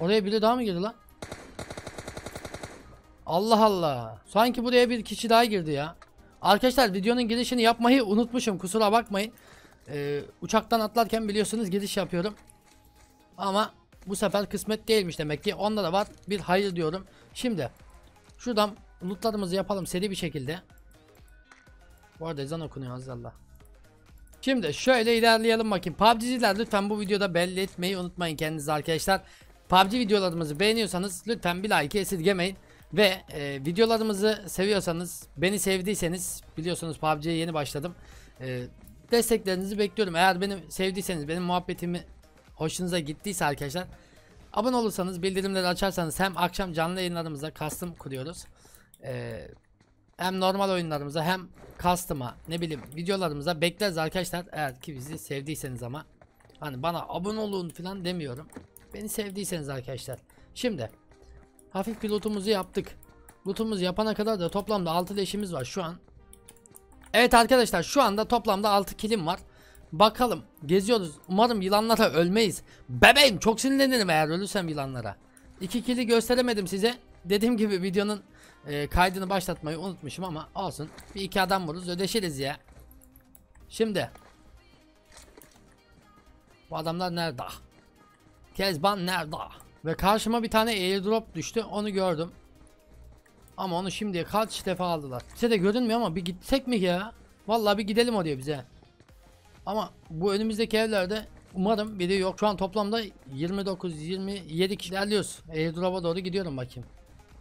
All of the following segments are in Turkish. Oraya biri daha mı girdi lan? Allah Allah. Sanki buraya bir kişi daha girdi ya. Arkadaşlar videonun girişini yapmayı unutmuşum. Kusura bakmayın. Uçaktan atlarken biliyorsunuz giriş yapıyorum. Ama bu sefer kısmet değilmiş demek ki. Onda da var. Bir hayır diyorum. Şimdi şuradan lootlarımızı yapalım seri bir şekilde. Bu arada ezan okunuyor azallah. Şimdi şöyle ilerleyelim bakayım. PUBG'ciler lütfen bu videoda belli etmeyi unutmayın kendinizi arkadaşlar. PUBG videolarımızı beğeniyorsanız lütfen bir like esirgemeyin. Ve videolarımızı seviyorsanız, beni sevdiyseniz, biliyorsunuz PUBG'ye yeni başladım. Desteklerinizi bekliyorum. Eğer beni sevdiyseniz, benim muhabbetimi hoşunuza gittiyse arkadaşlar, abone olursanız, bildirimleri açarsanız hem akşam canlı yayınlarımızda custom kuruyoruz. Hem normal oyunlarımıza hem custom'a, ne bileyim, videolarımıza bekleriz arkadaşlar. Eğer ki bizi sevdiyseniz ama hani bana abone olun falan demiyorum. Beni sevdiyseniz arkadaşlar. Şimdi hafif bir lootumuzu yaptık. Lootumuzu yapana kadar da toplamda 6 leşimiz var şu an. Evet arkadaşlar, şu anda toplamda 6 kilim var. Bakalım, geziyoruz. Umarım yılanlara ölmeyiz. Bebeğim, çok sinirlenirim eğer ölürsem yılanlara. 2 kili gösteremedim size. Dediğim gibi videonun kaydını başlatmayı unutmuşum ama olsun. Bir iki adam vururuz, ödeşiriz ya. Şimdi bu adamlar nerede? Kezban nerede? Ve karşıma bir tane airdrop düştü, onu gördüm. Ama onu şimdiye kaç defa aldılar. Bize de görünmüyor ama bir gitsek mi ya? Vallahi bir gidelim oraya bize. Ama bu önümüzdeki evlerde umarım biri yok. Şu an toplamda 29-27 kişi ilerliyoruz. Airdrop'a doğru gidiyorum bakayım.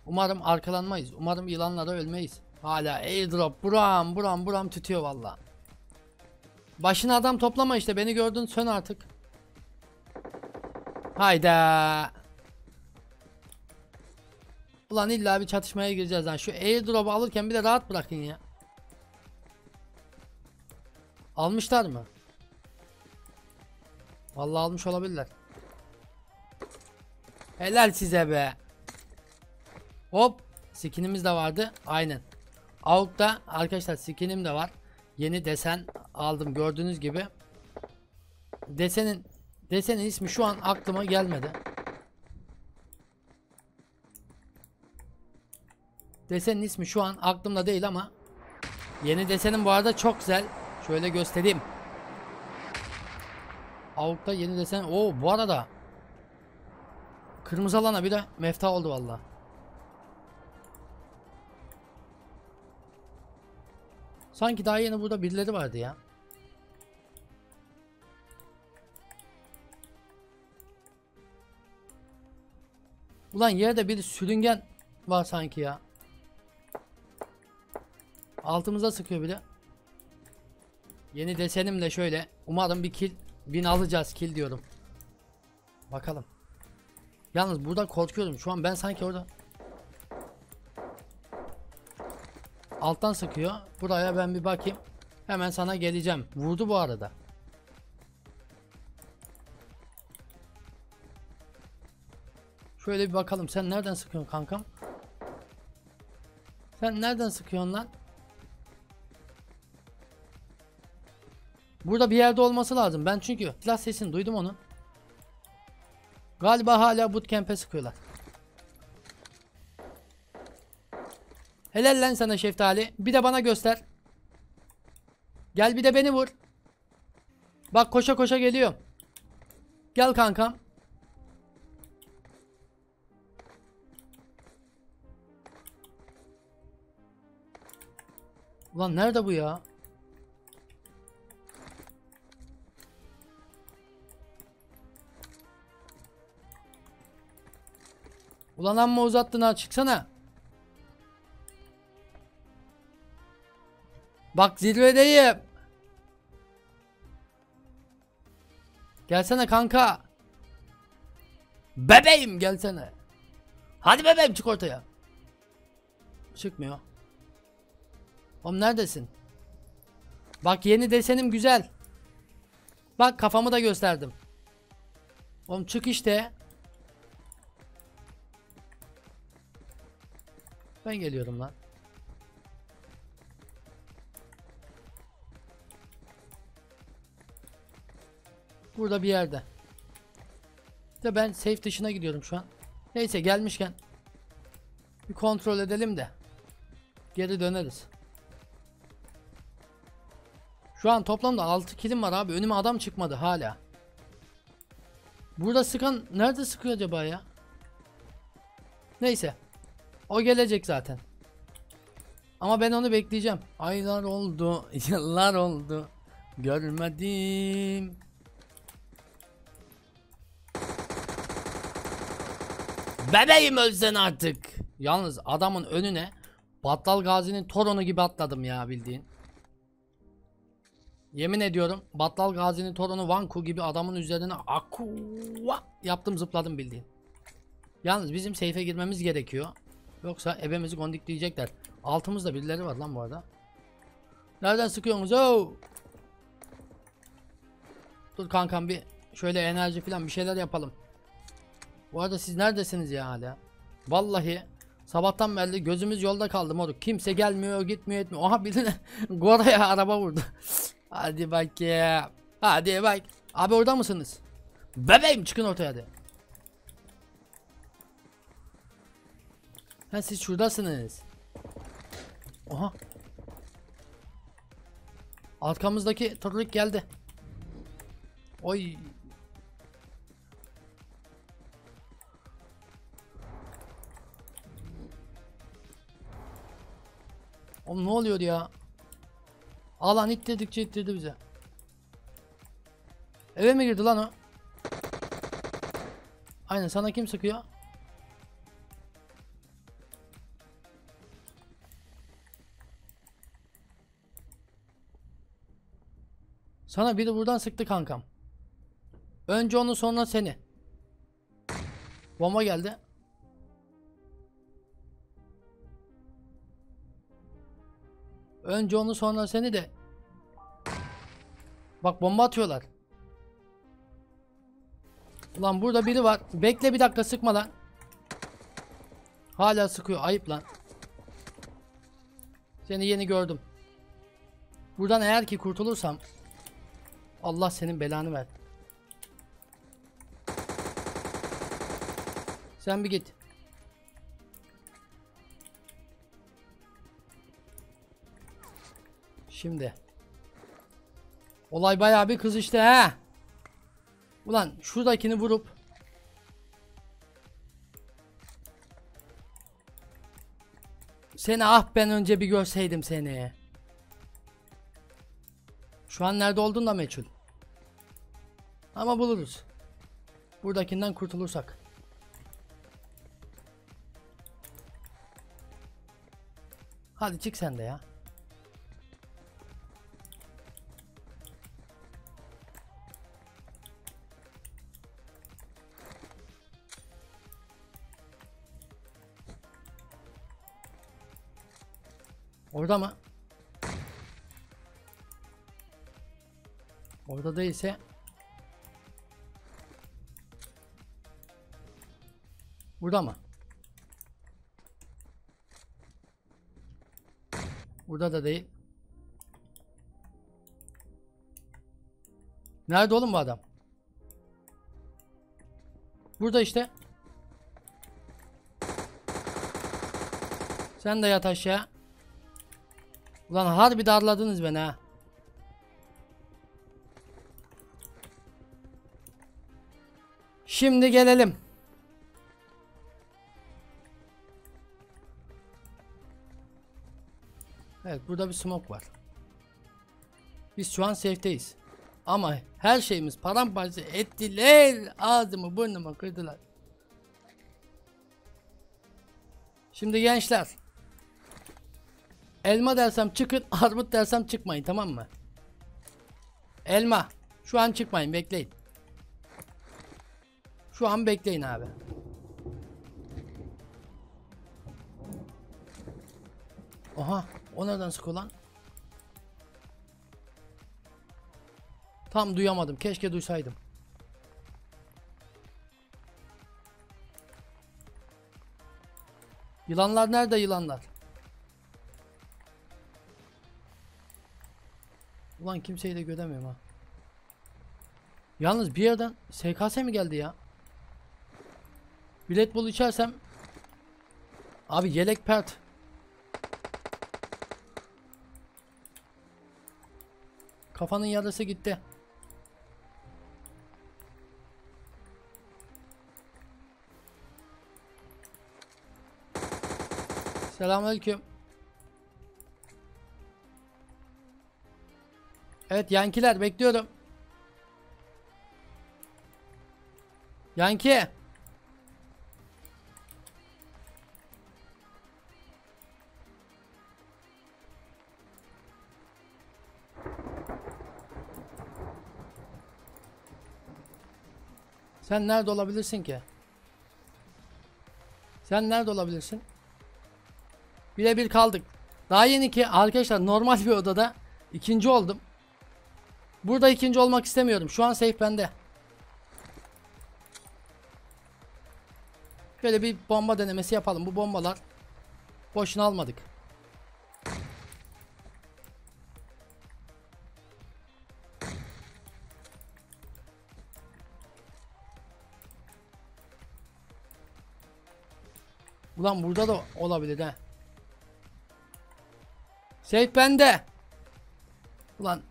Umarım arkalanmayız. Umarım yılanlara ölmeyiz. Hala airdrop buram buram tütüyor vallahi. Başına adam toplama işte, beni gördün sön artık. Hayda. Ulan illa bir çatışmaya gireceğiz lan. Şu airdrop'u alırken bir de rahat bırakın ya. Almışlar mı? Vallahi almış olabilirler. Helal size be. Hop, skinimiz de vardı. Aynen. AUG'da arkadaşlar skinim de var. Yeni desen aldım gördüğünüz gibi. Desenin ismi şu an aklıma gelmedi. Desenin ismi şu an aklımda değil ama yeni desenim bu arada çok güzel. Şöyle göstereyim. AUG'da yeni desen. Oo, bu arada kırmızı alana bir de mefta oldu vallahi. Sanki daha yeni burada birileri vardı ya. Ulan yerde bir sürüngen var sanki ya. Altımıza sıkıyor bile. Yeni desenimle şöyle. Umarım bir kill. 1000 alacağız kill diyorum. Bakalım. Yalnız burada korkuyorum. Şu an ben sanki orada. Alttan sıkıyor. Buraya ben bir bakayım. Hemen sana geleceğim. Vurdu bu arada. Şöyle bir bakalım. Sen nereden sıkıyorsun kankam? Sen nereden sıkıyorsun lan? Burada bir yerde olması lazım. Ben çünkü silah sesini duydum onu. Galiba hala bootcamp'e sıkıyorlar. Helal lan sana şeftali. Bir de bana göster. Gel bir de beni vur. Bak koşa koşa geliyorum. Gel kankam. Ulan nerede bu ya? Ulan amma uzattın ha, çıksana. Bak zirvedeyim. Gelsene kanka. Bebeğim gelsene. Hadi bebeğim çık ortaya. Çıkmıyor. Oğlum neredesin? Bak yeni desenim güzel. Bak kafamı da gösterdim. Oğlum çık işte. Ben geliyorum lan. Burada bir yerde. De ben safe dışına gidiyorum şu an. Neyse, gelmişken bir kontrol edelim de geri döneriz. Şu an toplamda 6 kilim var abi. Önüme adam çıkmadı hala. Burada sıkan nerede sıkıyor acaba ya? Neyse. O gelecek zaten. Ama ben onu bekleyeceğim. Aylar oldu, yıllar oldu. Görmedim. Bebeğim ölsen artık. Yalnız adamın önüne Battal Gazi'nin torunu gibi atladım ya, bildiğin. Yemin ediyorum Battal Gazi'nin torunu Vanku gibi adamın üzerine akua yaptım, zıpladım bildiğin. Yalnız bizim seyfe girmemiz gerekiyor. Yoksa ebemizi gondikleyecekler. Altımızda birileri var lan bu arada. Nereden sıkıyorsunuz? Oo! Dur kankam, bir şöyle enerji falan bir şeyler yapalım. Bu arada siz neredesiniz ya hala? Vallahi sabahtan beri gözümüz yolda kaldı moruk. Kimse gelmiyor, gitmiyor, etmiyor. Oha, birine Gora'ya araba vurdu. Hadi bak ya. Hadi bak. Abi orada mısınız? Bebeğim çıkın ortaya de. Ha, siz şuradasınız. Oha. Arkamızdaki tırlık geldi. Oy. Oğlum ne oluyor ya? Alan ittirdikçe ittirdi bize. Eve mi girdi lan o? Aynen, sana kim sıkıyor? Sana biri buradan sıktı kankam. Önce onu, sonra seni. Bomba geldi. Önce onu, sonra seni de. Bak bomba atıyorlar. Ulan burada biri var. Bekle bir dakika, sıkma lan. Hala sıkıyor, ayıp lan. Seni yeni gördüm. Buradan eğer ki kurtulursam Allah senin belanı ver. Sen bir git. Şimdi olay bayağı bir kız işte he. Ulan şuradakini vurup seni, ah ben önce bir görseydim seni. Şu an nerede olduğun da meçhul. Ama buluruz. Buradakinden kurtulursak. Hadi çık sen de ya. Orada mı? Orada değilse burada mı? Burada da değil. Nerede oğlum bu adam? Burada işte. Sen de yat aşağı. Ulan harbi darladınız beni ha. Şimdi gelelim. Evet, burada bir smoke var. Biz şu an safe'teyiz. Ama her şeyimiz paramparça ettiler. Ağzımı burnumu kırdılar. Şimdi gençler, elma dersem çıkın, armut dersem çıkmayın, tamam mı? Elma. Şu an çıkmayın, bekleyin. Şu an bekleyin abi. Oha, o nereden sıkıyor lan? Tam duyamadım, keşke duysaydım. Yılanlar nerede yılanlar? Ulan kimseyi de göremiyorum ha. Yalnız bir yerden SKS mi geldi ya? Bir Red Bull içersem abi yelek pert. Kafanın yarısı gitti. Selamünaleyküm. Evet Yankiler, bekliyorum. Yanki. Sen nerede olabilirsin ki? Sen nerede olabilirsin? Birebir kaldık. Daha yeni ki arkadaşlar, normal bir odada ikinci oldum. Burada ikinci olmak istemiyorum. Şu an safe bende. Şöyle bir bomba denemesi yapalım. Bu bombalar boşuna almadık. Ulan burada da olabilir he. Safe bende. Ulan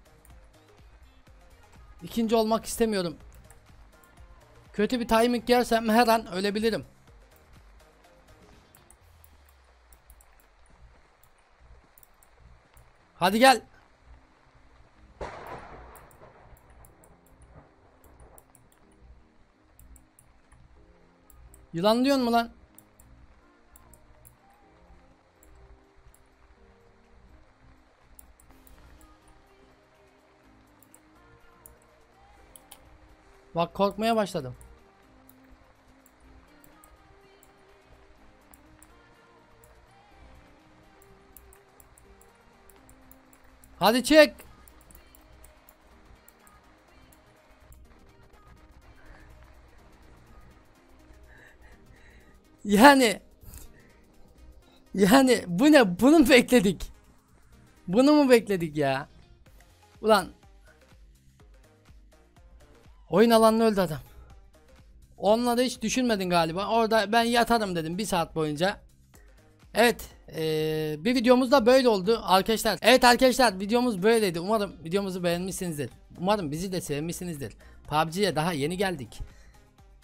İkinci olmak istemiyorum. Kötü bir timing yersem her an ölebilirim. Hadi gel. Yılan diyorsun mu lan? Bak korkmaya başladım. Hadi çek. Yani bu ne? Bunu mu bekledik? Bunu mu bekledik ya? Ulan oyun alanına öldü adam. Onunla da hiç düşünmedin galiba. Orada ben yatarım dedim bir saat boyunca. Evet. Bir videomuz da böyle oldu arkadaşlar. Evet arkadaşlar, videomuz böyleydi. Umarım videomuzu beğenmişsinizdir. Umarım bizi de sevmişsinizdir. PUBG'ye daha yeni geldik.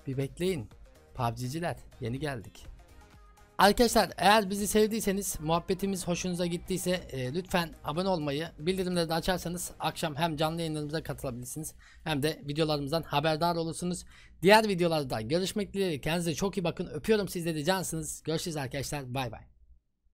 Bir bekleyin. PUBG'ciler, yeni geldik. Arkadaşlar eğer bizi sevdiyseniz, muhabbetimiz hoşunuza gittiyse lütfen abone olmayı, bildirimleri de açarsanız akşam hem canlı yayınlarımıza katılabilirsiniz hem de videolarımızdan haberdar olursunuz. Diğer videolarda görüşmek dileğiyle, kendinize çok iyi bakın, öpüyorum, siz de cansınız. Görüşürüz arkadaşlar, bay bay.